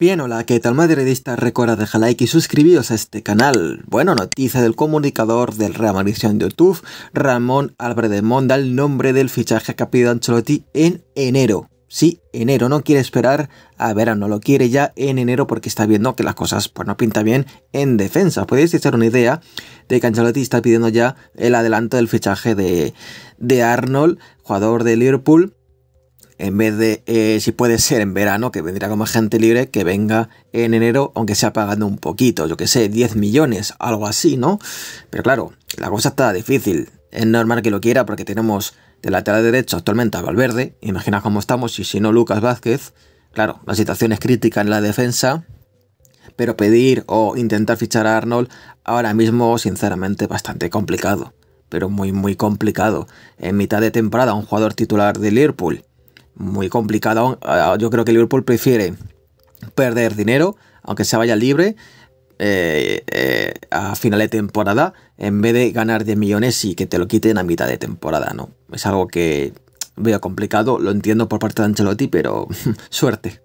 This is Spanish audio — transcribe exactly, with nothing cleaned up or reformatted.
Bien, hola, ¿qué tal madridistas? Recuerda dejar like y suscribiros a este canal. Bueno, noticia del comunicador del Real Madrid en YouTube, Ramón Álvarez de Monda, el nombre del fichaje que ha pedido Ancelotti en enero. Sí, enero, no quiere esperar a verano, lo quiere ya en enero porque está viendo que las cosas pues no pintan bien en defensa. Podéis echar una idea de que Ancelotti está pidiendo ya el adelanto del fichaje de, de Arnold, jugador de Liverpool, en vez de, eh, si puede ser en verano, que vendría como agente libre, que venga en enero, aunque sea pagando un poquito, yo que sé, diez millones, algo así, ¿no? Pero claro, la cosa está difícil, es normal que lo quiera porque tenemos... de lateral derecho actualmente a Valverde, imagina cómo estamos, y si no Lucas Vázquez, claro, la situación es crítica en la defensa, pero pedir o intentar fichar a Arnold ahora mismo, sinceramente, bastante complicado, pero muy muy complicado, en mitad de temporada un jugador titular de Liverpool, muy complicado, yo creo que Liverpool prefiere perder dinero, aunque se vaya libre, Eh, eh, a final de temporada, en vez de ganar diez millones y que te lo quiten a mitad de temporada, ¿no? Es algo que veo complicado, lo entiendo por parte de Ancelotti, pero suerte.